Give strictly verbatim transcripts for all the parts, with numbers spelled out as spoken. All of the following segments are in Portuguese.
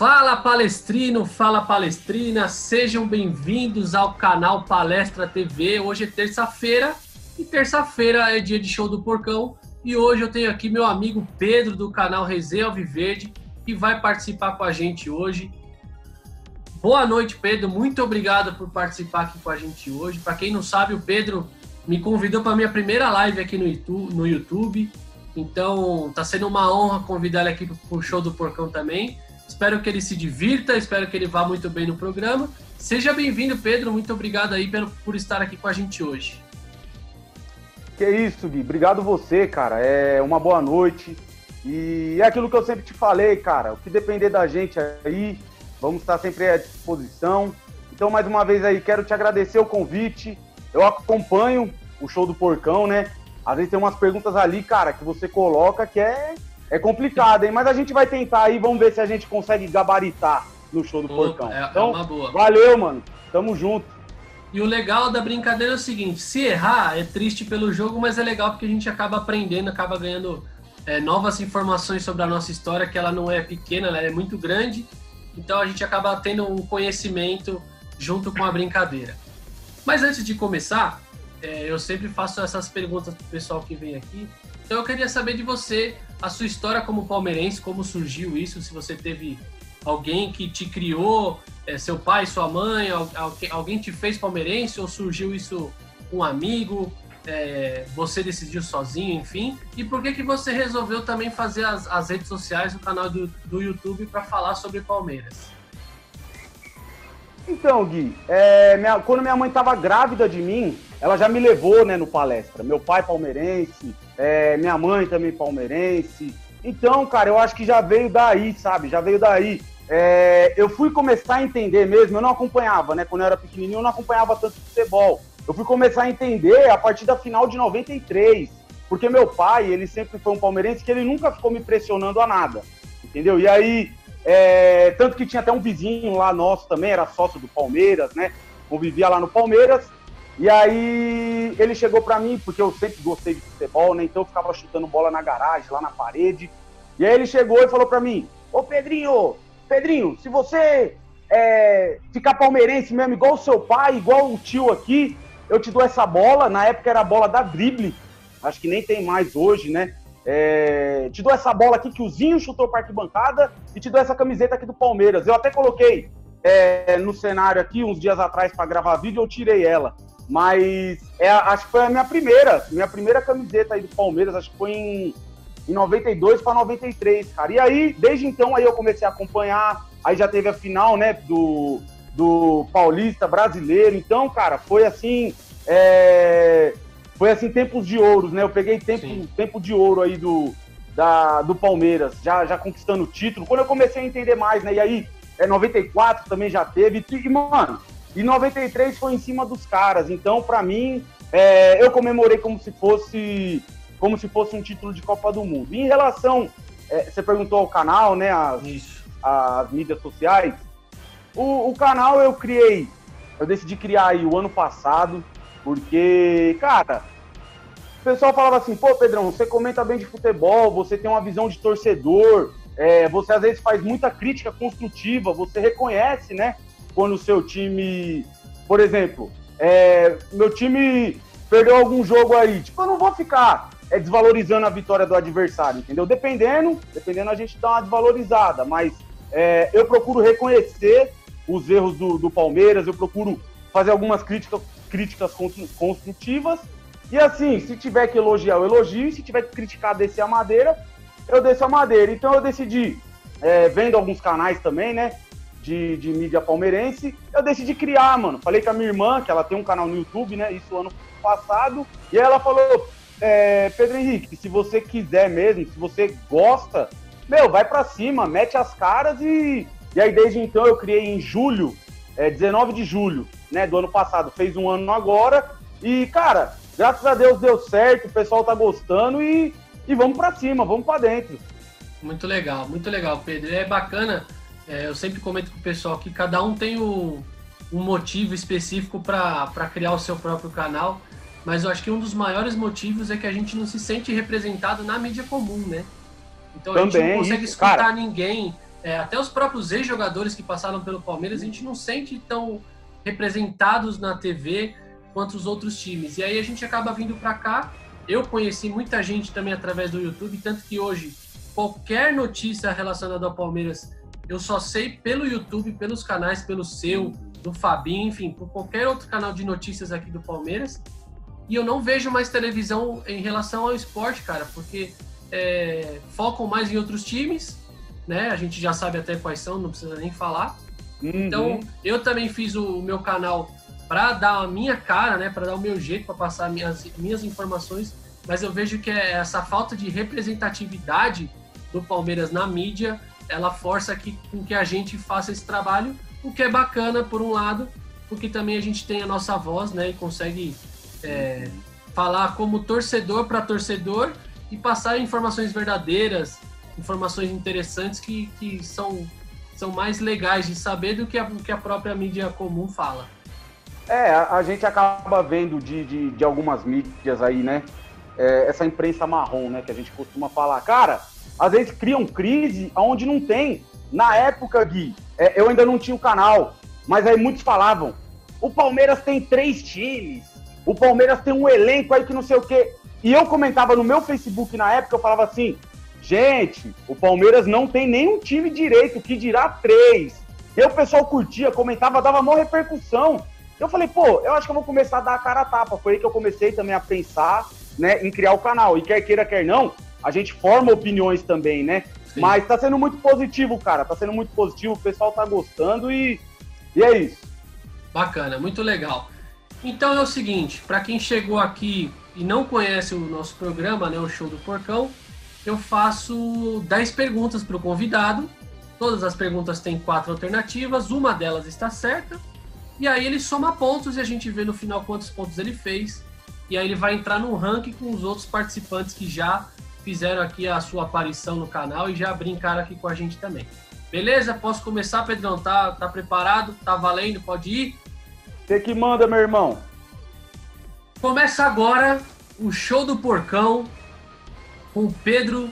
Fala palestrino, fala palestrina, sejam bem-vindos ao canal Palestra T V. Hoje é terça-feira e terça-feira é dia de show do Porcão e hoje eu tenho aqui meu amigo Pedro do canal Resenha Alviverde que vai participar com a gente hoje. Boa noite, Pedro, muito obrigado por participar aqui com a gente hoje. Para quem não sabe, o Pedro me convidou para minha primeira live aqui no YouTube, então tá sendo uma honra convidar ele aqui para o show do Porcão também. Espero que ele se divirta, espero que ele vá muito bem no programa. Seja bem-vindo, Pedro, muito obrigado aí pelo, por estar aqui com a gente hoje. Que isso, Gui, obrigado você, cara, é uma boa noite. E é aquilo que eu sempre te falei, cara, o que depender da gente aí, vamos estar sempre à disposição. Então, mais uma vez aí, quero te agradecer o convite, eu acompanho o show do Porcão, né? Às vezes tem umas perguntas ali, cara, que você coloca que é... É complicado, hein? Mas a gente vai tentar aí, vamos ver se a gente consegue gabaritar no show do Opa, Porcão. É, então, é uma boa. Valeu, mano. Tamo junto. E o legal da brincadeira é o seguinte, se errar é triste pelo jogo, mas é legal porque a gente acaba aprendendo, acaba ganhando é, novas informações sobre a nossa história, que ela não é pequena, ela é muito grande. Então a gente acaba tendo um conhecimento junto com a brincadeira. Mas antes de começar, é, eu sempre faço essas perguntas pro pessoal que vem aqui. Então eu queria saber de você, a sua história como palmeirense, como surgiu isso, se você teve alguém que te criou, é, seu pai, sua mãe, alguém te fez palmeirense ou surgiu isso com um amigo, é, você decidiu sozinho, enfim. E por que que você resolveu também fazer as, as redes sociais, o canal do, do YouTube para falar sobre Palmeiras? Então, Gui, é, minha, quando minha mãe estava grávida de mim, ela já me levou, né, no Palestra. Meu pai palmeirense, é, minha mãe também palmeirense. Então, cara, eu acho que já veio daí, sabe? Já veio daí. É, eu fui começar a entender mesmo, eu não acompanhava, né? Quando eu era pequenininho, eu não acompanhava tanto futebol. Eu fui começar a entender a partir da final de noventa e três. Porque meu pai, ele sempre foi um palmeirense que ele nunca ficou me pressionando a nada. Entendeu? E aí, é, tanto que tinha até um vizinho lá nosso também, era sócio do Palmeiras, né? Convivia lá no Palmeiras. E aí ele chegou pra mim, porque eu sempre gostei de futebol, né? Então eu ficava chutando bola na garagem, lá na parede. E aí ele chegou e falou pra mim, ô Pedrinho, Pedrinho, se você é, ficar palmeirense mesmo, igual o seu pai, igual o tio aqui, eu te dou essa bola. Na época era a bola da drible, acho que nem tem mais hoje, né? É, te dou essa bola aqui que o Zinho chutou pra arquibancada e te dou essa camiseta aqui do Palmeiras. Eu até coloquei é, no cenário aqui, uns dias atrás, pra gravar vídeo, eu tirei ela. Mas é, acho que foi a minha primeira, minha primeira camiseta aí do Palmeiras, acho que foi em, em noventa e dois para noventa e três, cara. E aí, desde então, aí eu comecei a acompanhar, aí já teve a final, né, do, do Paulista Brasileiro. Então, cara, foi assim, é, foi assim tempos de ouros, né? Eu peguei tempo, tempo de ouro aí do, da, do Palmeiras, já, já conquistando o título. Quando eu comecei a entender mais, né, e aí, é, noventa e quatro também já teve, e, mano... E noventa e três foi em cima dos caras, então pra mim, é, eu comemorei como se fosse como se fosse um título de Copa do Mundo. E em relação, é, você perguntou ao canal, né, as, as mídias sociais, o, o canal eu criei, eu decidi criar aí o ano passado, porque, cara, o pessoal falava assim, pô Pedrão, você comenta bem de futebol, você tem uma visão de torcedor, é, você às vezes faz muita crítica construtiva, você reconhece, né, quando o seu time, por exemplo, é, meu time perdeu algum jogo aí, tipo, eu não vou ficar é, desvalorizando a vitória do adversário, entendeu? Dependendo, dependendo a gente dá uma desvalorizada, mas é, eu procuro reconhecer os erros do, do Palmeiras, eu procuro fazer algumas críticas, críticas construtivas, e assim, se tiver que elogiar, eu elogio, e se tiver que criticar, descer a madeira, eu desço a madeira. Então eu decidi, é, vendo alguns canais também, né, De, de mídia palmeirense, eu decidi criar, mano. Falei com a minha irmã, que ela tem um canal no YouTube, né? Isso ano passado. E ela falou, é, Pedro Henrique, se você quiser mesmo, se você gosta, meu, vai pra cima, mete as caras. E, e aí, desde então, eu criei em julho, é, dezenove de julho, né? Do ano passado. Fez um ano agora. E, cara, graças a Deus deu certo, o pessoal tá gostando. E, e vamos pra cima, vamos pra dentro. Muito legal, muito legal, Pedro. É bacana... É, eu sempre comento com o pessoal que cada um tem o, um motivo específico para criar o seu próprio canal, mas eu acho que um dos maiores motivos é que a gente não se sente representado na mídia comum, né? Então também, a gente não consegue escutar, cara, ninguém, é, até os próprios ex-jogadores que passaram pelo Palmeiras, a gente não sente tão representados na T V quanto os outros times. E aí a gente acaba vindo para cá. Eu conheci muita gente também através do YouTube, tanto que hoje qualquer notícia relacionada ao Palmeiras eu só sei pelo YouTube, pelos canais, pelo seu, do Fabinho, enfim, por qualquer outro canal de notícias aqui do Palmeiras. E eu não vejo mais televisão em relação ao esporte, cara, porque é, focam mais em outros times, né? A gente já sabe até quais são, não precisa nem falar. Uhum. Então, eu também fiz o meu canal para dar a minha cara, né? Para dar o meu jeito, para passar minhas, minhas informações. Mas eu vejo que é essa falta de representatividade do Palmeiras na mídia, ela força que, com que a gente faça esse trabalho, o que é bacana, por um lado, porque também a gente tem a nossa voz, né? E consegue... É, falar como torcedor para torcedor e passar informações verdadeiras, informações interessantes que, que são, são mais legais de saber do que a, que a própria mídia comum fala. É, a, a gente acaba vendo de, de, de algumas mídias aí, né? É, essa imprensa marrom, né? Que a gente costuma falar. Cara, às vezes criam crise onde não tem. Na época, Gui, é, eu ainda não tinha o canal, mas aí muitos falavam, o Palmeiras tem três times, o Palmeiras tem um elenco aí que não sei o quê. E eu comentava no meu Facebook na época, eu falava assim, gente, o Palmeiras não tem nenhum time direito, que dirá três. E aí o pessoal curtia, comentava, dava maior repercussão. Eu falei, pô, eu acho que eu vou começar a dar a cara a tapa. Foi aí que eu comecei também a pensar, né, em criar o canal. E quer queira, quer não, a gente forma opiniões também, né? Sim. Mas tá sendo muito positivo, cara. Tá sendo muito positivo, o pessoal tá gostando e, e é isso. Bacana, muito legal. Então é o seguinte, para quem chegou aqui e não conhece o nosso programa, né, o Show do Porcão, eu faço dez perguntas para o convidado, todas as perguntas têm quatro alternativas, uma delas está certa, e aí ele soma pontos e a gente vê no final quantos pontos ele fez, e aí ele vai entrar num ranking com os outros participantes que já fizeram aqui a sua aparição no canal e já brincaram aqui com a gente também. Beleza? Posso começar, Pedrão? Tá, tá preparado? Tá valendo? Pode ir? Você que manda, meu irmão. Começa agora o Show do Porcão com o Pedro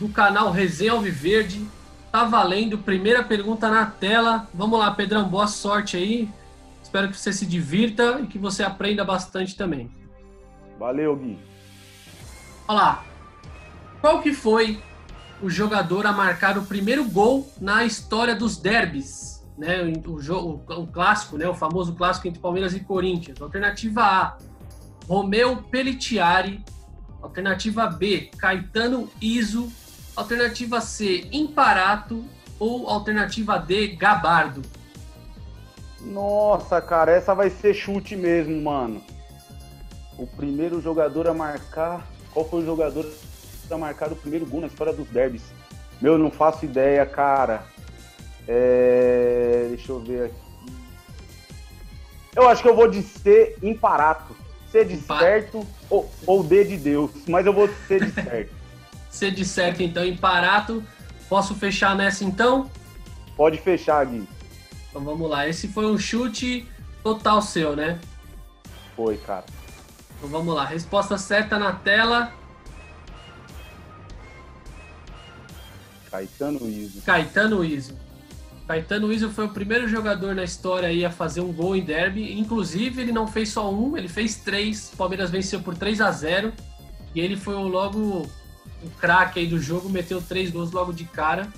do canal Resenha Alviverde. Tá valendo, primeira pergunta na tela. Vamos lá, Pedrão, boa sorte aí. Espero que você se divirta e que você aprenda bastante também. Valeu, Gui. Olha lá. Qual que foi o jogador a marcar o primeiro gol na história dos derbys? Né, o, jogo, o clássico, né, o famoso clássico entre Palmeiras e Corinthians. Alternativa A, Romeu Pelitiari. Alternativa B, Caetano Izzo. Alternativa C, Imparato. Ou alternativa D, Gabardo. Nossa, cara, essa vai ser chute mesmo, mano. O primeiro jogador a marcar... Qual foi o jogador a marcar o primeiro gol na história dos derbys? Meu, não faço ideia, cara. É, deixa eu ver aqui. Eu acho que eu vou de C, Imparato. C de Impar... certo ou, ou D de Deus. Mas eu vou de C de certo. C de certo, então, Imparato. Posso fechar nessa, então? Pode fechar, Gui. Então vamos lá. Esse foi um chute total seu, né? Foi, cara. Então vamos lá. Resposta certa na tela. Caetano Izzo. Caetano Izzo. Caetano Izzo foi o primeiro jogador na história aí a fazer um gol em derby. Inclusive, ele não fez só um, ele fez três. O Palmeiras venceu por três a zero. E ele foi logo o craque aí do jogo, meteu três gols logo de cara.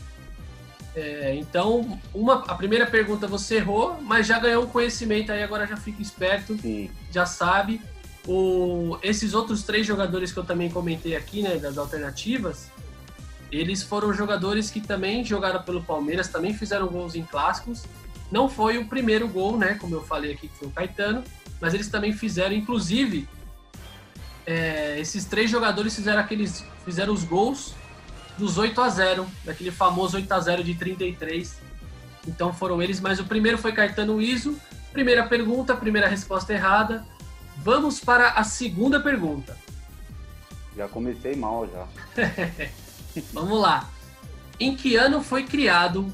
É, então, uma, a primeira pergunta você errou, mas já ganhou um conhecimento aí, agora já fica esperto. Sim. Já sabe. O, esses outros três jogadores que eu também comentei aqui, né, das alternativas... Eles foram jogadores que também jogaram pelo Palmeiras, também fizeram gols em clássicos. Não foi o primeiro gol, né? Como eu falei aqui, que foi o Caetano. Mas eles também fizeram, inclusive, é, esses três jogadores fizeram, aqueles, fizeram os gols dos oito a zero, daquele famoso oito a zero de trinta e três. Então foram eles, mas o primeiro foi Caetano Izzo. Primeira pergunta, primeira resposta errada. Vamos para a segunda pergunta. Já comecei mal, já. Vamos lá. Em que ano foi criado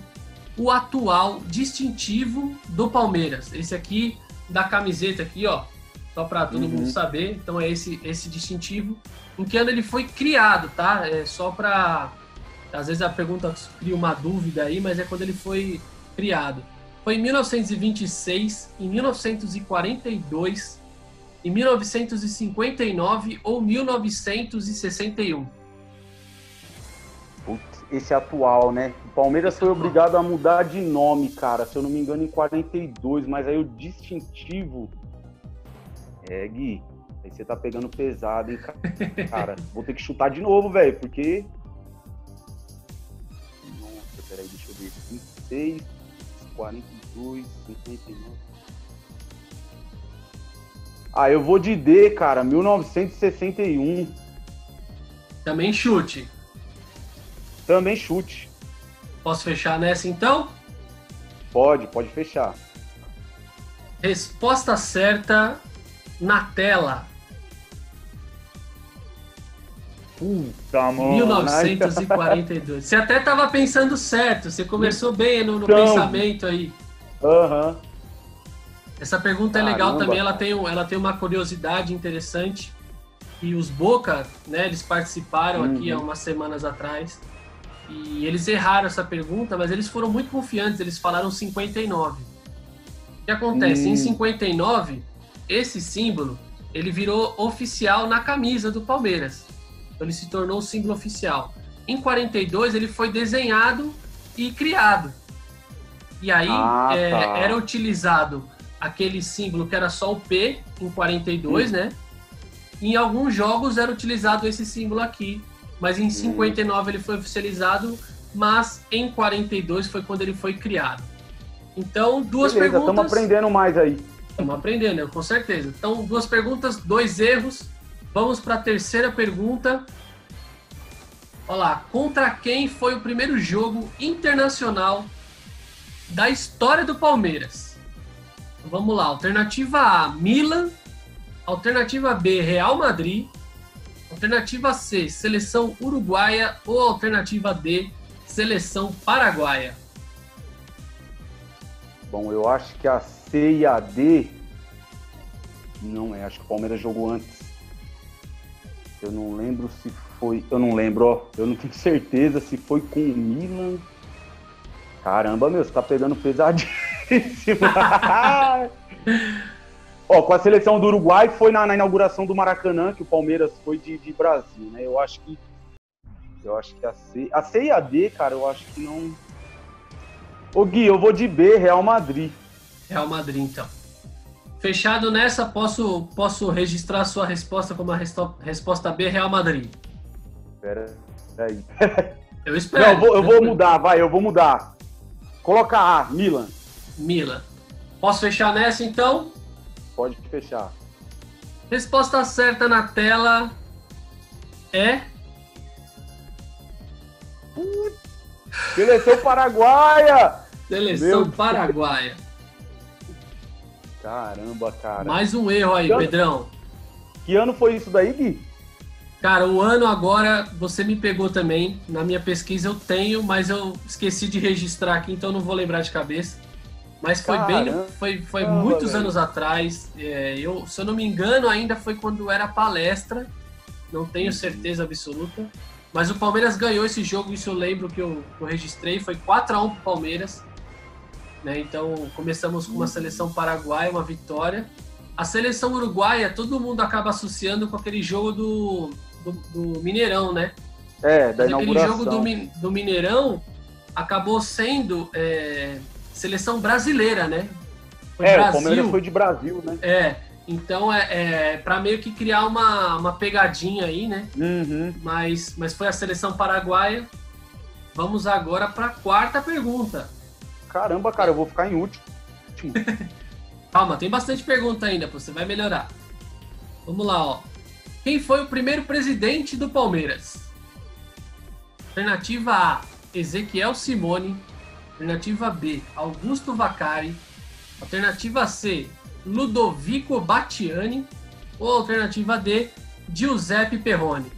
o atual distintivo do Palmeiras? Esse aqui, da camiseta aqui, ó. Só para todo uhum. mundo saber. Então é esse, esse distintivo. Em que ano ele foi criado, tá? É só para Às vezes a pergunta cria uma dúvida aí, mas é quando ele foi criado. Foi em mil novecentos e vinte e seis, em mil novecentos e quarenta e dois, em mil novecentos e cinquenta e nove ou mil novecentos e sessenta e um. Putz, esse atual, né? O Palmeiras esse foi atual. Obrigado a mudar de nome, cara. Se eu não me engano, em quarenta e dois. Mas aí o distintivo... É, Gui, aí você tá pegando pesado, hein, cara. Vou ter que chutar de novo, velho, porque... Nossa, peraí, deixa eu ver. vinte e seis, quarenta e dois, cinquenta e nove... Ah, eu vou de D, cara, mil novecentos e sessenta e um. Também chute. Também chute. Posso fechar nessa, então? Pode, pode fechar. Resposta certa... na tela. Puta, mano. mil novecentos e quarenta e dois. Você até tava pensando certo, você começou bem no, no então, pensamento aí. Aham. Uh-huh. Essa pergunta Caramba. É legal também, ela tem, ela tem uma curiosidade interessante. E os Boca, né, eles participaram uhum. aqui há umas semanas atrás. E eles erraram essa pergunta, mas eles foram muito confiantes, eles falaram cinquenta e nove. O que acontece? Uhum. Em cinquenta e nove... esse símbolo, ele virou oficial na camisa do Palmeiras. Então, ele se tornou um símbolo oficial. Em quarenta e dois, ele foi desenhado e criado. E aí, ah, é, tá. era utilizado aquele símbolo que era só o P, em quarenta e dois, hum. né? Em alguns jogos era utilizado esse símbolo aqui. Mas em cinquenta e nove hum. ele foi oficializado, mas em quarenta e dois foi quando ele foi criado. Então, duas Beleza, perguntas... Estamos aprendendo mais aí. Estamos aprendendo, com certeza. Então, duas perguntas, dois erros. Vamos para a terceira pergunta. Olha lá. Contra quem foi o primeiro jogo internacional da história do Palmeiras? Então, vamos lá. Alternativa A, Milan. Alternativa B, Real Madrid. Alternativa C, Seleção Uruguaia. Ou alternativa D, Seleção Paraguaia. Bom, eu acho que a C e a D não é, acho que o Palmeiras jogou antes. Eu não lembro se foi, eu não lembro, ó, eu não tenho certeza se foi com o Milan. Caramba, meu, você tá pegando pesadíssimo. Ó, com a seleção do Uruguai foi na, na inauguração do Maracanã que o Palmeiras foi de, de Brasil, né? Eu acho que eu acho que a C, a C e a D, cara, eu acho que não. Ô Gui, eu vou de B, Real Madrid. Real Madrid, então. Fechado nessa, posso, posso registrar a sua resposta como a resto, resposta B, Real Madrid. Pera aí. Eu espero. Não, eu vou, eu vou mudar, vai, eu vou mudar. Coloca A, Milan. Milan. Posso fechar nessa, então? Pode fechar. Resposta certa na tela é... Seleção Paraguaia! Seleção Paraguaia. Caramba, cara. Mais um erro aí, que ano... Pedrão. Que ano foi isso daí, Gui? Cara, o ano agora você me pegou também. Na minha pesquisa eu tenho, mas eu esqueci de registrar aqui, então não vou lembrar de cabeça. Mas foi Caramba. bem, foi, foi Caramba, muitos velho. anos atrás. É, eu, se eu não me engano, ainda foi quando era palestra. Não tenho certeza absoluta. Mas o Palmeiras ganhou esse jogo, isso eu lembro que eu, eu registrei. Foi quatro a um pro Palmeiras. Né? Então, começamos com uma seleção paraguaia, uma vitória. A seleção uruguaia, todo mundo acaba associando com aquele jogo do, do, do Mineirão, né? É, da Mas inauguração. Aquele jogo do, do Mineirão acabou sendo é, seleção brasileira, né? Foi é, Brasil. O Palmeiras foi de Brasil, né? É, então é, é para meio que criar uma, uma pegadinha aí, né? Uhum. Mas, mas foi a seleção paraguaia. Vamos agora para a quarta pergunta. Caramba, cara, eu vou ficar em último. Calma, tem bastante pergunta ainda, você vai melhorar. Vamos lá, ó. Quem foi o primeiro presidente do Palmeiras? Alternativa A, Ezequiel Simone. Alternativa B, Augusto Vacari. Alternativa C, Ludovico Batiani. Ou alternativa D, Giuseppe Perrone.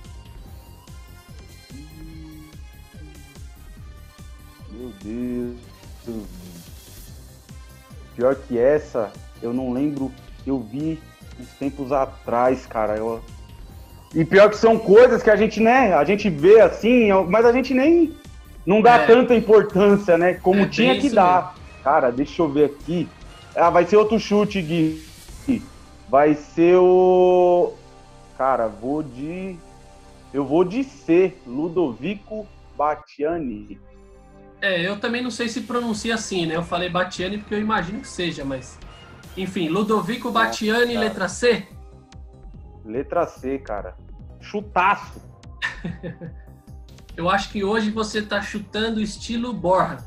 Meu Deus. Pior que essa, eu não lembro, eu vi uns tempos atrás, cara. Eu... E pior que são coisas que a gente, né, a gente vê assim, mas a gente nem não dá é. tanta importância, né, como é, tinha que dar. Mesmo. Cara, deixa eu ver aqui. Ah, vai ser outro chute, Gui. Vai ser o... Cara, vou de... Eu vou de C, Ludovico Batiani. É, eu também não sei se pronuncia assim, né? Eu falei Batiani porque eu imagino que seja, mas... Enfim, Ludovico Batiani, nossa, letra C? Letra C, cara. Chutaço! Eu acho que hoje você tá chutando estilo Borja.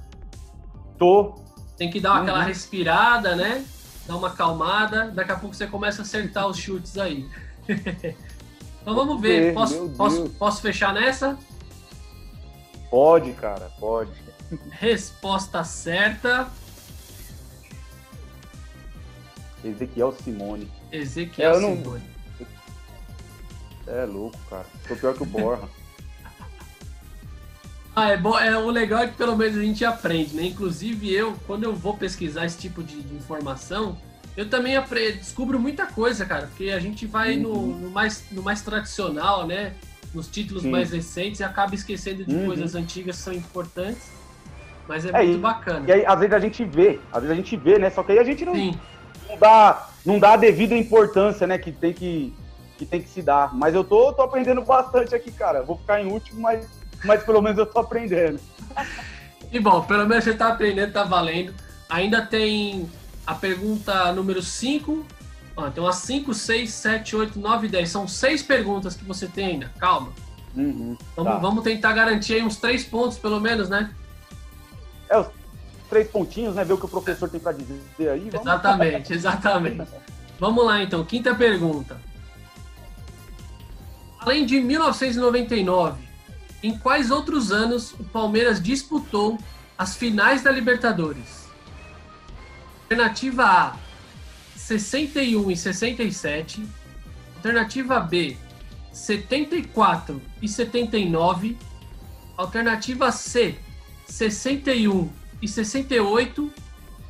Tô. Tem que dar aquela uhum. respirada, né? Dar uma acalmada. Daqui a pouco você começa a acertar os chutes aí. Então vamos ver. Posso, posso, posso fechar nessa? Pode, cara. Pode. Resposta certa. Ezequiel Simone. Ezequiel é, não... Simone. É louco, cara. Tô pior que o Borja. Ah, é bom. É, o legal é que pelo menos a gente aprende, né? Inclusive eu, quando eu vou pesquisar esse tipo de, de informação, eu também aprendo, descubro muita coisa, cara. Porque a gente vai uhum. no, no, mais, no mais tradicional, né? Nos títulos Sim. mais recentes e acaba esquecendo de uhum. coisas antigas que são importantes. Mas é, é muito e, bacana. E aí, às vezes a gente vê, às vezes a gente vê, né? Só que aí a gente não, não, dá, não dá a devida importância, né? Que tem que, que, tem que se dar. Mas eu tô, tô aprendendo bastante aqui, cara. Vou ficar em último, mas... Mas pelo menos eu tô aprendendo. E bom, pelo menos você tá aprendendo, tá valendo. Ainda tem a pergunta número cinco. Ó, então as cinco, seis, sete, oito, nove, dez. São seis perguntas que você tem ainda. Calma. Uhum, então, tá. Vamos tentar garantir aí uns três pontos, pelo menos, né? É, os três pontinhos, né? Ver o que o professor tem pra dizer aí. Vamos. Exatamente, exatamente. Vamos lá, então. Quinta pergunta. Além de mil novecentos e noventa e nove... Em quais outros anos o Palmeiras disputou as finais da Libertadores? Alternativa A, sessenta e um e sessenta e sete. Alternativa B, setenta e quatro e setenta e nove. Alternativa C, sessenta e um e sessenta e oito.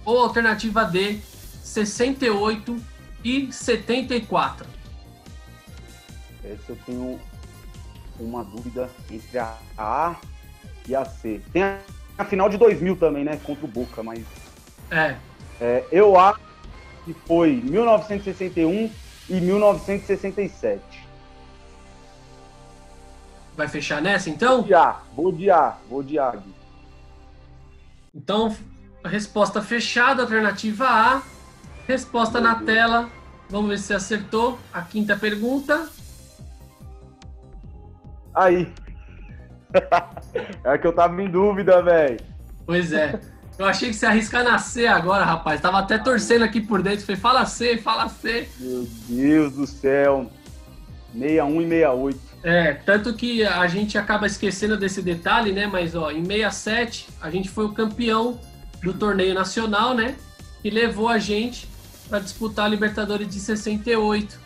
Ou alternativa D, sessenta e oito e setenta e quatro. Esse eu tenho... uma dúvida entre a A e a C. Tem a final de dois mil também, né? Contra o Boca, mas... É. é eu acho que foi mil novecentos e sessenta e um e mil novecentos e sessenta e sete. Vai fechar nessa, então? Vou de A, vou de A, vou de A, Gui. Então, resposta fechada, alternativa A. Resposta Meu na Deus. tela. Vamos ver se você acertou. A quinta pergunta... Aí. É que eu tava em dúvida, velho. Pois é. Eu achei que você ia arriscar na C agora, rapaz. Tava até torcendo aqui por dentro. Falei, fala C, fala C. Meu Deus do céu. sessenta e um e sessenta e oito. É, tanto que a gente acaba esquecendo desse detalhe, né? Mas, ó, em sessenta e sete, a gente foi o campeão do torneio nacional, né? Que levou a gente pra disputar a Libertadores de sessenta e oito.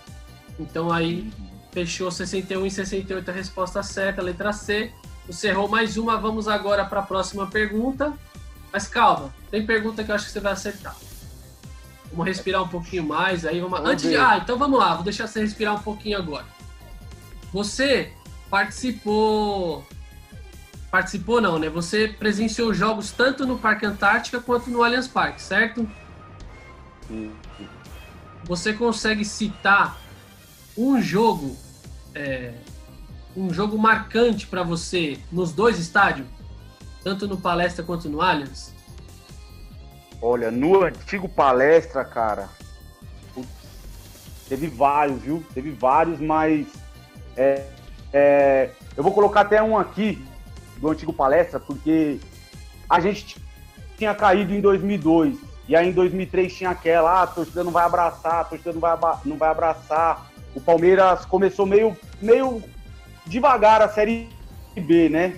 Então, aí... Fechou sessenta e um e sessenta e oito, a resposta certa, letra C. Você errou mais uma, vamos agora para a próxima pergunta. Mas calma, tem pergunta que eu acho que você vai acertar. Vamos respirar um pouquinho mais aí. Vamos... Antes de... Ah, então vamos lá, vou deixar você respirar um pouquinho agora. Você participou... Participou não, né? Você presenciou jogos tanto no Parque Antártica quanto no Allianz Parque, certo? Sim. Você consegue citar um jogo... É, um jogo marcante para você nos dois estádios, tanto no Palestra quanto no Allianz? Olha, no antigo Palestra, cara, putz, teve vários, viu? Teve vários, mas é, é, eu vou colocar até um aqui do antigo Palestra, porque a gente tinha caído em dois mil e dois e aí em dois mil e três tinha aquela, ah, a torcida não vai abraçar, a torcida não vai, não vai abraçar. O Palmeiras começou meio, meio devagar a Série B, né?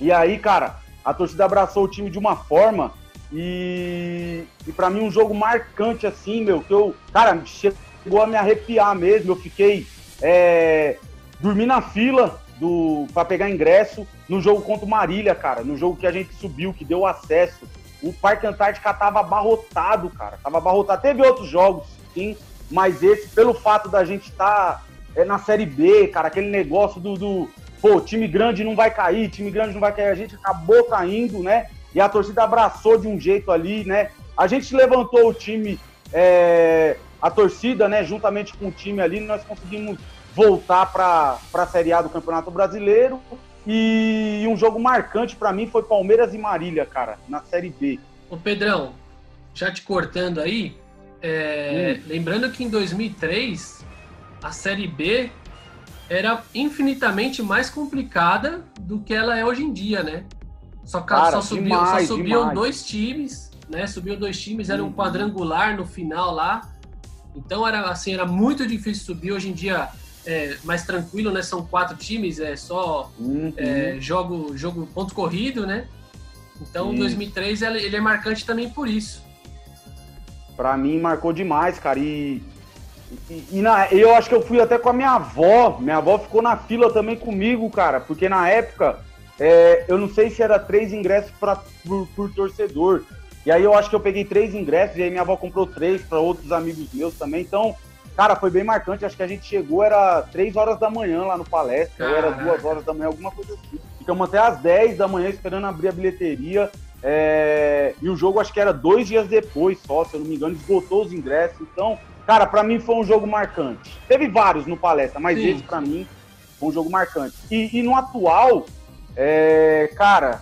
E aí, cara, a torcida abraçou o time de uma forma e, e pra mim, um jogo marcante, assim, meu, que eu... Cara, chegou a me arrepiar mesmo. Eu fiquei... É, dormi na fila do, pra pegar ingresso no jogo contra o Marília, cara. No jogo que a gente subiu, que deu acesso. O Parque Antártica tava abarrotado, cara. Tava abarrotado. Teve outros jogos, sim. Mas esse, pelo fato da gente estar tá é na Série B, cara, aquele negócio do, do... Pô, time grande não vai cair, time grande não vai cair. A gente acabou caindo, né? E a torcida abraçou de um jeito ali, né? A gente levantou o time, é, a torcida, né? Juntamente com o time ali, nós conseguimos voltar para a Série A do Campeonato Brasileiro. E um jogo marcante para mim foi Palmeiras e Marília, cara, na Série B. Ô Pedrão, já te cortando aí, é, lembrando que em dois mil e três a Série B era infinitamente mais complicada do que ela é hoje em dia, né? Só, cara, só, subiu, demais, só subiam demais. dois times, né? Subiam dois times, era um quadrangular no final lá. Então era assim, era muito difícil subir. Hoje em dia é mais tranquilo, né? São quatro times, é só uhum. é, jogo, jogo ponto corrido, né? Então, em dois mil e três, ele é marcante também por isso. Pra mim, marcou demais, cara. E, e, e na, eu acho que eu fui até com a minha avó. Minha avó ficou na fila também comigo, cara. Porque na época, é, eu não sei se era três ingressos pra, por, por torcedor. E aí eu acho que eu peguei três ingressos e aí minha avó comprou três pra outros amigos meus também. Então, cara, foi bem marcante. Acho que a gente chegou, era três horas da manhã lá no Palestra. Ou era duas horas da manhã, alguma coisa assim. Ficamos até às dez da manhã esperando abrir a bilheteria. É... E o jogo acho que era dois dias depois só, se eu não me engano, esgotou os ingressos. Então, cara, pra mim foi um jogo marcante. Teve vários no Palestra, mas Sim. esse pra mim foi um jogo marcante. E, e no atual, é... cara,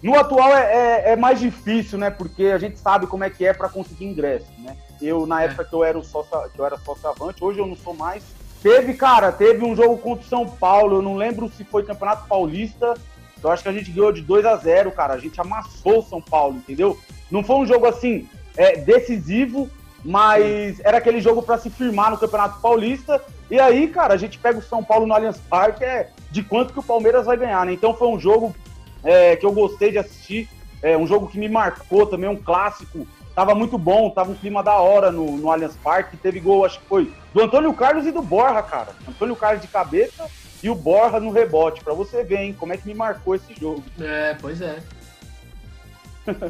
no atual é, é, é mais difícil, né? Porque a gente sabe como é que é pra conseguir ingresso, né? Eu, na é. época que eu era sócio, que eu era sócio-avante, hoje eu não sou mais. Teve, cara, teve um jogo contra o São Paulo, eu não lembro se foi Campeonato Paulista, eu acho que a gente ganhou de dois a zero, cara, a gente amassou o São Paulo, entendeu? Não foi um jogo, assim, é, decisivo, mas era aquele jogo pra se firmar no Campeonato Paulista, e aí, cara, a gente pega o São Paulo no Allianz Parque, é de quanto que o Palmeiras vai ganhar, né? Então foi um jogo é, que eu gostei de assistir, é, um jogo que me marcou também, um clássico. Tava muito bom, tava um clima da hora no, no Allianz Parque. Teve gol, acho que foi do Antônio Carlos e do Borja, cara. Antônio Carlos de cabeça e o Borja no rebote. Pra você ver, hein, como é que me marcou esse jogo. É, pois é.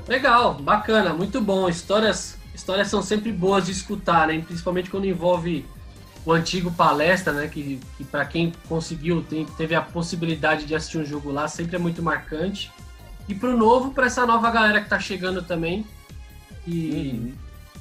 Legal, bacana, muito bom. Histórias, histórias são sempre boas de escutar, né? Principalmente quando envolve o antigo Palestra, né? Que, que pra quem conseguiu, tem, teve a possibilidade de assistir um jogo lá, sempre é muito marcante. E pro novo, pra essa nova galera que tá chegando também. E uhum.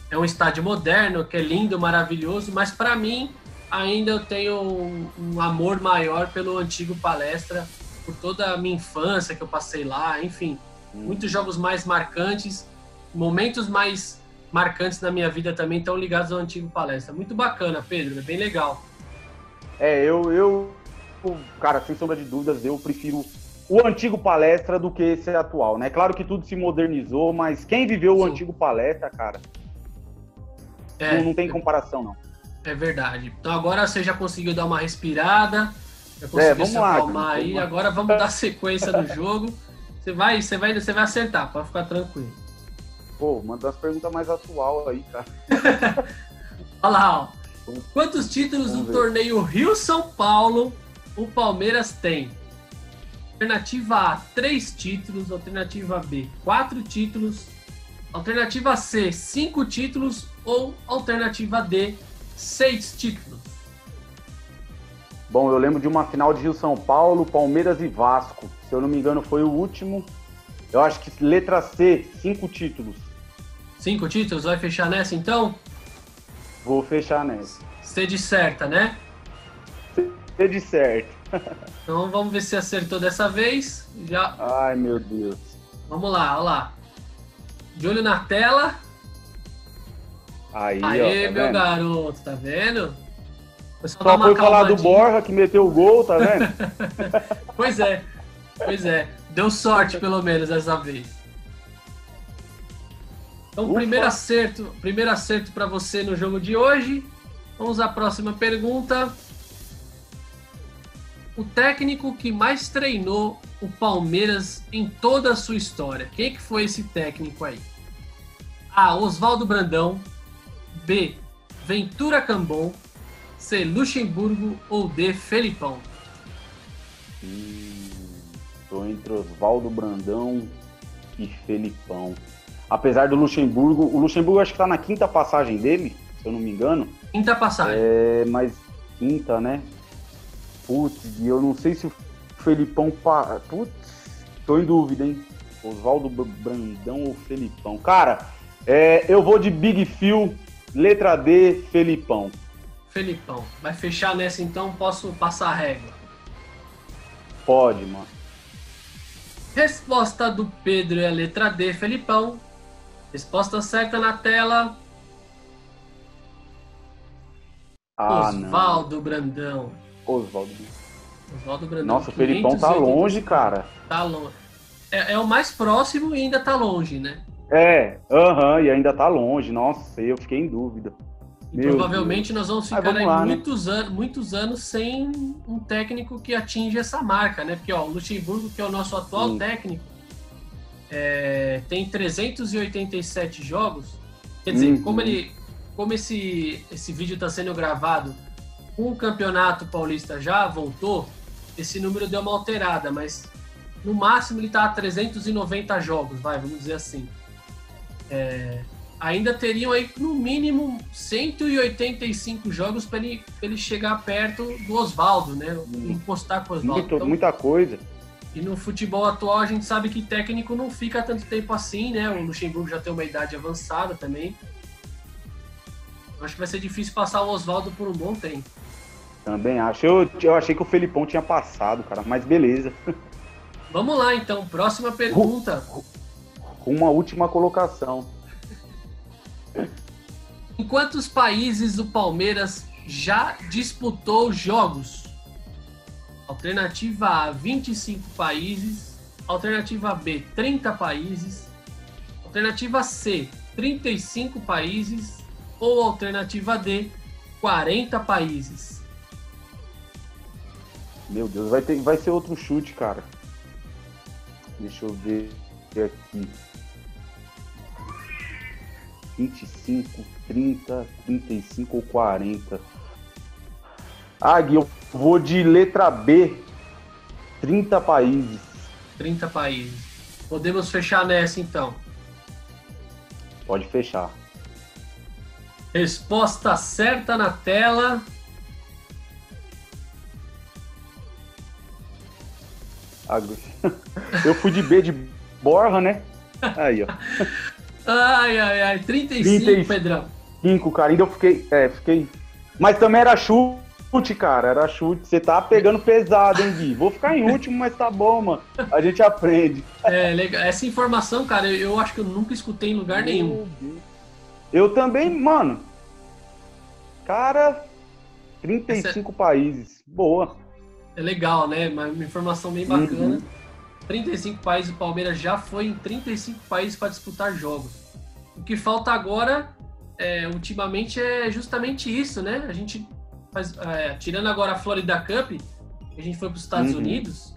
é um estádio moderno, que é lindo, maravilhoso, mas para mim ainda eu tenho um, um amor maior pelo antigo Palestra, por toda a minha infância que eu passei lá, enfim, uhum. muitos jogos mais marcantes, momentos mais marcantes na minha vida também estão ligados ao antigo Palestra. Muito bacana, Pedro, é bem legal. É, eu, eu cara, sem sombra de dúvidas, eu prefiro o antigo Palestra do que esse atual, né? Claro que tudo se modernizou, mas quem viveu Sim. o antigo Palestra, cara, é, não, não tem comparação, não. É verdade. Então agora você já conseguiu dar uma respirada, já conseguiu é, se lá, acalmar cara, aí, vamos agora vamos dar sequência do jogo. Você vai, você vai, você vai acertar, pode ficar tranquilo. Pô, manda as perguntas mais atual aí, cara. Olha lá, ó. Quantos títulos vamos do ver. torneio Rio-São Paulo o Palmeiras tem? Alternativa A, três títulos. Alternativa B, quatro títulos. Alternativa C, cinco títulos. Ou alternativa D, seis títulos. Bom, eu lembro de uma final de Rio-São Paulo, Palmeiras e Vasco. Se eu não me engano, foi o último. Eu acho que letra C, cinco títulos. Cinco títulos? Vai fechar nessa, então? Vou fechar nessa. C de certa, né? C de certa. Então vamos ver se acertou dessa vez. Já... Ai, meu Deus. Vamos lá, olha lá. De olho na tela. Aí, Aê, ó, tá meu vendo? garoto, tá vendo? Só, Só foi falar do Borja que meteu o gol, tá vendo? Pois é, pois é. Deu sorte pelo menos dessa vez. Então, Ufa. primeiro acerto, primeiro acerto para você no jogo de hoje. Vamos à próxima pergunta. O técnico que mais treinou o Palmeiras em toda a sua história. Quem que foi esse técnico aí? A, Osvaldo Brandão. B, Ventura Cambon. C, Luxemburgo. Ou D, Felipão. Hum, tô entre Osvaldo Brandão e Felipão. Apesar do Luxemburgo... O Luxemburgo acho que tá na quinta passagem dele, se eu não me engano. Quinta passagem. É, mas... quinta, né? Putz, e eu não sei se o Felipão... Pa... Putz, tô em dúvida, hein? Osvaldo Brandão ou Felipão? Cara, é, eu vou de Big Phil, letra D, Felipão. Felipão. Vai fechar nessa então, posso passar a régua? Pode, mano. Resposta do Pedro é a letra D, Felipão. Resposta certa na tela. Ah, Osvaldo não. Brandão. Osvaldo. Osvaldo Brandão. Nossa, o Felipão tá longe, cara. Tá longe. É, é o mais próximo e ainda tá longe, né? É, aham, uhum, e ainda tá longe. Nossa, eu fiquei em dúvida. E Meu provavelmente Deus. nós vamos ficar vamos aí lá, muitos, né? an muitos anos sem um técnico que atinge essa marca, né? Porque ó, o Luxemburgo, que é o nosso atual Sim. técnico, é, tem trezentos e oitenta e sete jogos. Quer dizer, uhum. como, ele, como esse, esse vídeo está sendo gravado, com o Campeonato Paulista já voltou, esse número deu uma alterada, mas no máximo ele está a trezentos e noventa jogos, vai, vamos dizer assim. É... ainda teriam aí, no mínimo, cento e oitenta e cinco jogos para ele, ele chegar perto do Osvaldo, né? Encostar com o Osvaldo. Então, muita coisa. E no futebol atual, a gente sabe que técnico não fica tanto tempo assim, né? O Luxemburgo já tem uma idade avançada também. Acho que vai ser difícil passar o Osvaldo por um bom tempo. Também acho. Eu, eu achei que o Felipão tinha passado, cara, mas beleza. Vamos lá, então. Próxima pergunta. Com uma última colocação. Em quantos países o Palmeiras já disputou jogos? Alternativa A, vinte e cinco países. Alternativa B, trinta países. Alternativa C, trinta e cinco países. Ou alternativa D, quarenta países. Meu Deus, vai ter, vai ser outro chute, cara. Deixa eu ver aqui. vinte e cinco, trinta, trinta e cinco ou quarenta. Ah, Gui, eu vou de letra B, trinta países. trinta países. Podemos fechar nessa, então? Pode fechar. Resposta certa na tela. Eu fui de B de Borja, né? Aí, ó. Ai, ai, ai, trinta e cinco, trinta e cinco, Pedrão. trinta e cinco, cara, ainda eu fiquei, é, fiquei... Mas também era chute, cara, era chute. Você tá pegando pesado, hein, Gui? Vou ficar em último, mas tá bom, mano. A gente aprende. É, legal. Essa informação, cara, eu acho que eu nunca escutei em lugar Meu nenhum. Deus. Eu também, mano. Cara, trinta e cinco Essa... países. Boa. É legal, né? Uma informação bem bacana. Uhum. trinta e cinco países, o Palmeiras já foi em trinta e cinco países para disputar jogos. O que falta agora, é, ultimamente, é justamente isso, né? A gente, faz, é, tirando agora a Florida Cup, a gente foi para os Estados uhum. Unidos,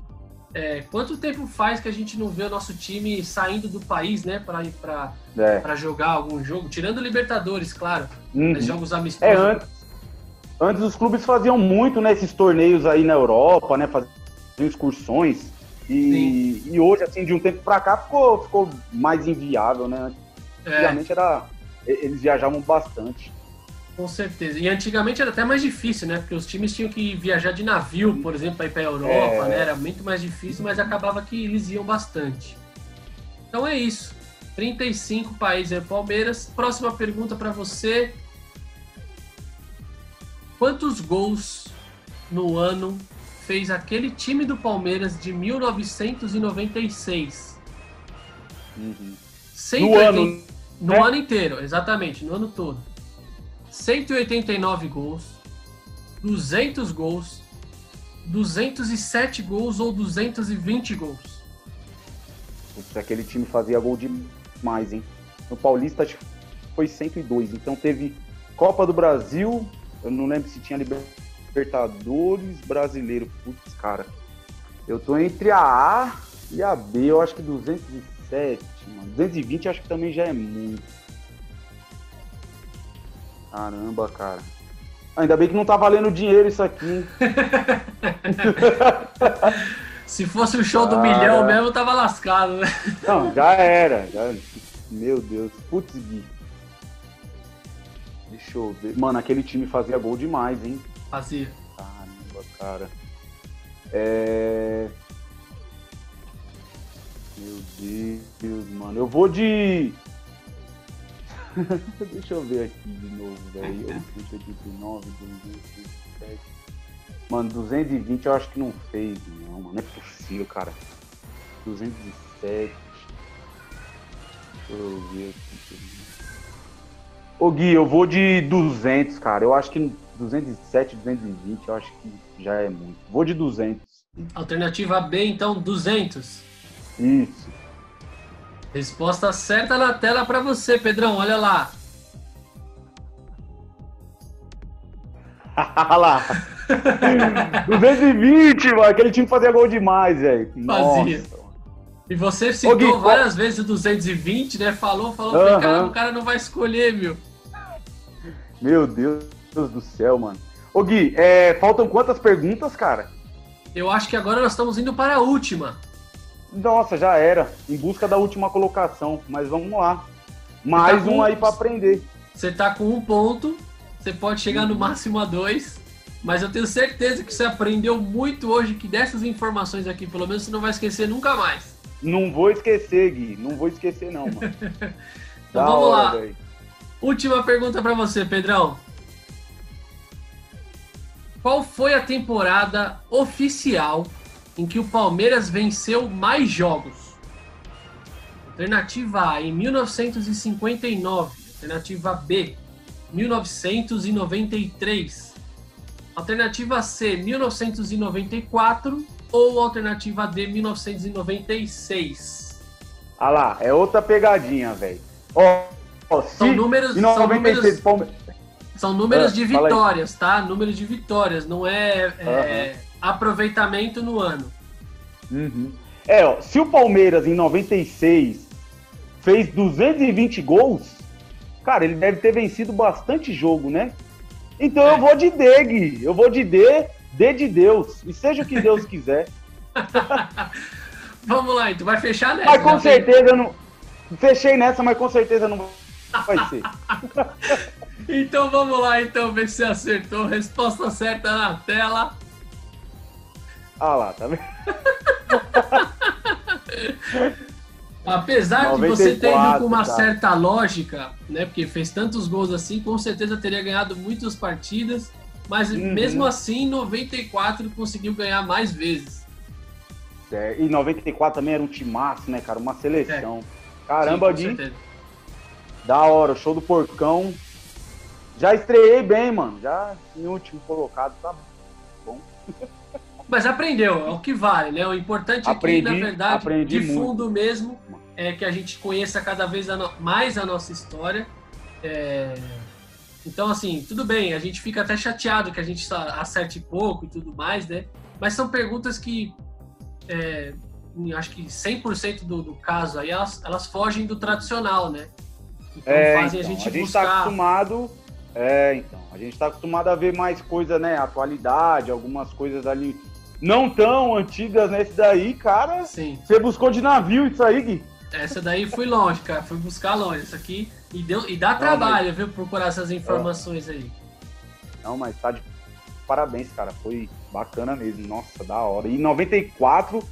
é, quanto tempo faz que a gente não vê o nosso time saindo do país, né? Para ir para é. para jogar algum jogo, tirando o Libertadores, claro, uhum. mas jogos amistosos. É, antes, antes os clubes faziam muito, né, esses torneios aí na Europa, né? Faziam excursões. E, e hoje, assim, de um tempo pra cá, ficou, ficou mais inviável, né? Antigamente é. era, eles viajavam bastante. Com certeza. E antigamente era até mais difícil, né? Porque os times tinham que viajar de navio, por exemplo, para ir pra Europa, é. né? Era muito mais difícil, mas acabava que eles iam bastante. Então é isso. trinta e cinco países é Palmeiras. Próxima pergunta pra você. Quantos gols no ano fez aquele time do Palmeiras de mil novecentos e noventa e seis? Uhum. cento e oitenta... No ano? No né? ano inteiro, exatamente, no ano todo. cento e oitenta e nove gols, duzentos gols, duzentos e sete gols ou duzentos e vinte gols. Putz, aquele time fazia gol demais, hein? No Paulista acho que foi cento e dois, então teve Copa do Brasil, eu não lembro se tinha Libertadores. Libertadores brasileiro. Putz, cara. Eu tô entre a A e a B. Eu acho que duzentos e sete, mano. duzentos e vinte acho que também já é muito. Caramba, cara. Ainda bem que não tá valendo dinheiro isso aqui. Se fosse o show cara... do milhão mesmo, eu tava lascado, né? Não, já era. Já... Meu Deus. Putz, Gui. Deixa eu ver. Mano, aquele time fazia gol demais, hein? fazer? Caramba, cara. É... Meu Deus, mano. Eu vou de... Deixa eu ver aqui de novo, velho. oito, oito, oito, nove, dois, dois, dois, sete. Mano, duzentos e vinte eu acho que não fez, não, mano. Não é possível, cara. duzentos e sete. Deixa eu ver aqui. Ô Gui, eu vou de duzentos, cara. Eu acho que duzentos e sete, duzentos e vinte, eu acho que já é muito. Vou de duzentos. Alternativa B, então, duzentos. Isso. Resposta certa na tela pra você, Pedrão. Olha lá. Olha lá. duzentos e vinte, mano. Aquele time fazia gol demais, velho. Fazia. Nossa. E você citou Gui, várias qual... vezes o duzentos e vinte, né? Falou, falou, uhum. Cara, o cara não vai escolher, meu. Meu Deus do céu, mano. Ô Gui, é, faltam quantas perguntas, cara? Eu acho que agora nós estamos indo para a última. Nossa, já era. Em busca da última colocação. Mas vamos lá. Mais tá um com... aí para aprender. Você tá com um ponto. Você pode chegar no máximo a dois. Mas eu tenho certeza que você aprendeu muito hoje, que dessas informações aqui, pelo menos, você não vai esquecer nunca mais. Não vou esquecer, Gui. Não vou esquecer, não, mano. Então vamos lá. Véio. Última pergunta pra você, Pedrão. Qual foi a temporada oficial em que o Palmeiras venceu mais jogos? Alternativa A, em mil novecentos e cinquenta e nove. Alternativa B, mil novecentos e noventa e três. Alternativa C, mil novecentos e noventa e quatro. Ou alternativa D, mil novecentos e noventa e seis. Ah lá, é outra pegadinha, velho. Ó, ó, são números, são números, Palme... são números ah, de vitórias, tá? Números de vitórias, não é, é uhum. aproveitamento no ano. Uhum. É, ó, se o Palmeiras em noventa e seis fez duzentos e vinte gols, cara, ele deve ter vencido bastante jogo, né? Então é. eu vou de D, Gui. Eu vou de D. Dê de Deus, e seja o que Deus quiser. Vamos lá, tu vai fechar nessa. Mas com certeza eu não... Fechei nessa, mas com certeza não vai ser. Então vamos lá, então, ver se você acertou. Resposta certa na tela. Ah lá, tá vendo? Apesar noventa e quatro, de você ter ido com uma tá. certa lógica, né? Porque fez tantos gols assim, com certeza teria ganhado muitas partidas. Mas uhum. mesmo assim, noventa e quatro conseguiu ganhar mais vezes. É, e noventa e quatro também era um timaço, né, cara? Uma seleção. É. Caramba, Gui. De... Da hora, show do porcão. Já estreiei bem, mano. Já em último colocado, tá bom. Mas aprendeu, é o que vale, né? O importante aprendi, é que, na verdade, de fundo muito. mesmo, é que a gente conheça cada vez a no... mais a nossa história. É... Então, assim, tudo bem, a gente fica até chateado que a gente acerte pouco e tudo mais, né? Mas são perguntas que, é, acho que cem por cento do, do caso aí, elas, elas fogem do tradicional, né? Então é, fazem então, a gente a buscar... gente tá acostumado, é, então, a gente tá acostumado a ver mais coisa, né? Atualidade, algumas coisas ali não tão antigas, né? Esse daí, cara, Sim. você buscou de navio isso aí, Gui? Essa daí fui longe, cara, fui buscar longe, isso aqui... E, deu, e dá trabalho, não, mas... viu, procurar essas informações é. aí. Não, mas tá de parabéns, cara. Foi bacana mesmo. Nossa, da hora. E em noventa e quatro,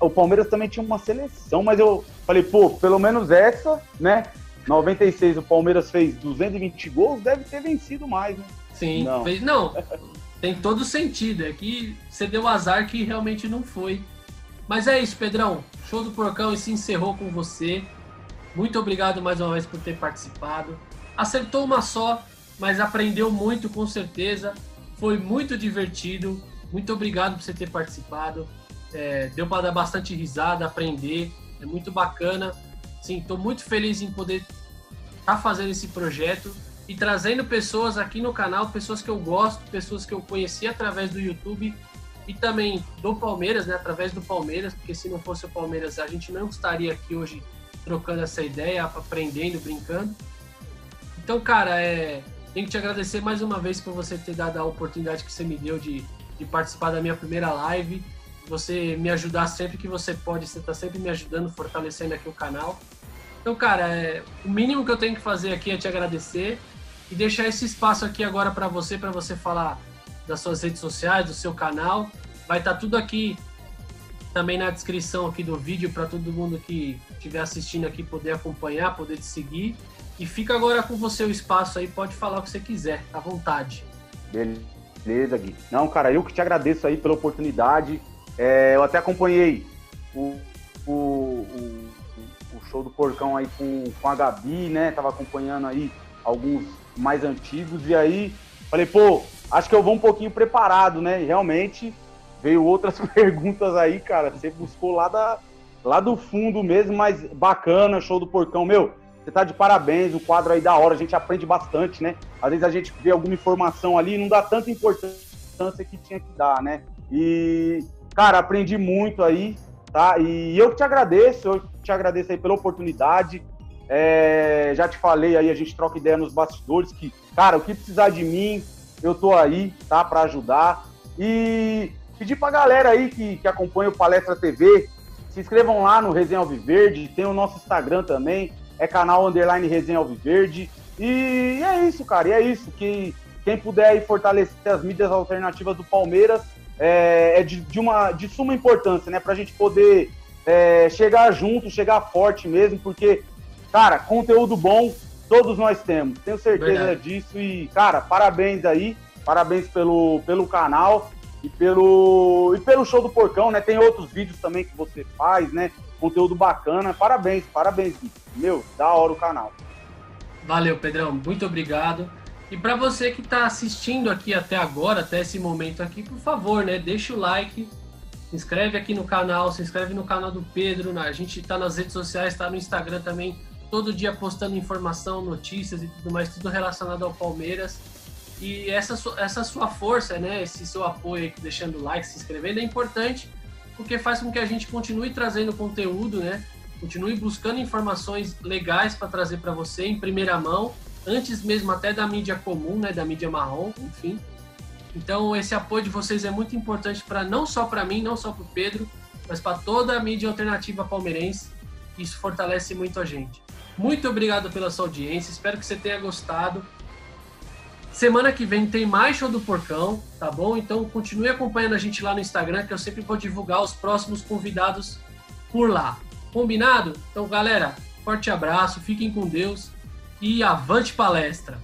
o Palmeiras também tinha uma seleção, mas eu falei, pô, pelo menos essa, né? noventa e seis, o Palmeiras fez duzentos e vinte gols, deve ter vencido mais, né? Sim. Não, fez, não tem todo sentido. É que você deu azar que realmente não foi. Mas é isso, Pedrão. Show do Porcão e se encerrou com você. Muito obrigado mais uma vez por ter participado. Acertou uma só, mas aprendeu muito, com certeza. Foi muito divertido. Muito obrigado por você ter participado. É, deu para dar bastante risada, aprender. É muito bacana. Sim, estou muito feliz em poder estar fazendo esse projeto e trazendo pessoas aqui no canal, pessoas que eu gosto, pessoas que eu conheci através do YouTube e também do Palmeiras, né? Através do Palmeiras, porque se não fosse o Palmeiras, a gente não estaria aqui hoje trocando essa ideia, aprendendo, brincando. Então, cara, é... tenho que te agradecer mais uma vez por você ter dado a oportunidade que você me deu de, de participar da minha primeira live, você me ajudar sempre que você pode, você tá sempre me ajudando, fortalecendo aqui o canal. Então, cara, é... o mínimo que eu tenho que fazer aqui é te agradecer e deixar esse espaço aqui agora para você, para você falar das suas redes sociais, do seu canal. Vai estar tudo aqui também na descrição aqui do vídeo para todo mundo que estiver assistindo aqui poder acompanhar, poder te seguir. E fica agora com você o espaço aí, pode falar o que você quiser, à vontade. Beleza, Gui. Não, cara, eu que te agradeço aí pela oportunidade. É, eu até acompanhei o, o, o, o show do Porcão aí com, com a Gabi, né? Tava acompanhando aí alguns mais antigos e aí falei, pô, acho que eu vou um pouquinho preparado, né? E realmente veio outras perguntas aí, cara. Você buscou lá, da, lá do fundo mesmo, mas bacana, show do Porcão, meu. Você tá de parabéns, o quadro aí da hora, a gente aprende bastante, né? Às vezes a gente vê alguma informação ali e não dá tanta importância que tinha que dar, né? E, cara, aprendi muito aí, tá? E eu te agradeço, eu te agradeço aí pela oportunidade. É, já te falei aí, a gente troca ideia nos bastidores que, cara, o que precisar de mim, eu tô aí, tá? Pra ajudar. E pedir pra galera aí que, que acompanha o Palestra T V, se inscrevam lá no Resenha Alviverde, tem o nosso Instagram também, é canal underline Resenha Alviverde. E é isso, cara, e é isso. Quem, quem puder aí fortalecer as mídias alternativas do Palmeiras é, é de, de, uma, de suma importância, né? Pra gente poder é, chegar junto, chegar forte mesmo, porque, cara, conteúdo bom todos nós temos. Tenho certeza Verdade. disso e, cara, parabéns aí. Parabéns pelo, pelo canal e pelo, e pelo show do Porcão, né? Tem outros vídeos também que você faz, né? Conteúdo bacana, parabéns, parabéns, meu, da hora o canal. Valeu, Pedrão, muito obrigado. E para você que está assistindo aqui até agora, até esse momento aqui, por favor, né, deixa o like, se inscreve aqui no canal, se inscreve no canal do Pedro, a gente está nas redes sociais, está no Instagram também, todo dia postando informação, notícias e tudo mais, tudo relacionado ao Palmeiras. E essa, essa sua força, né, esse seu apoio aí, deixando o like, se inscrevendo, é importante, porque faz com que a gente continue trazendo conteúdo, né? Continue buscando informações legais para trazer para você em primeira mão, antes mesmo até da mídia comum, né? Da mídia marrom, enfim. Então esse apoio de vocês é muito importante para não só para mim, não só para o Pedro, mas para toda a mídia alternativa palmeirense. Isso fortalece muito a gente. Muito obrigado pela sua audiência. Espero que você tenha gostado. Semana que vem tem mais Show do Porcão, tá bom? Então continue acompanhando a gente lá no Instagram, que eu sempre vou divulgar os próximos convidados por lá. Combinado? Então, galera, forte abraço, fiquem com Deus e avante palestra!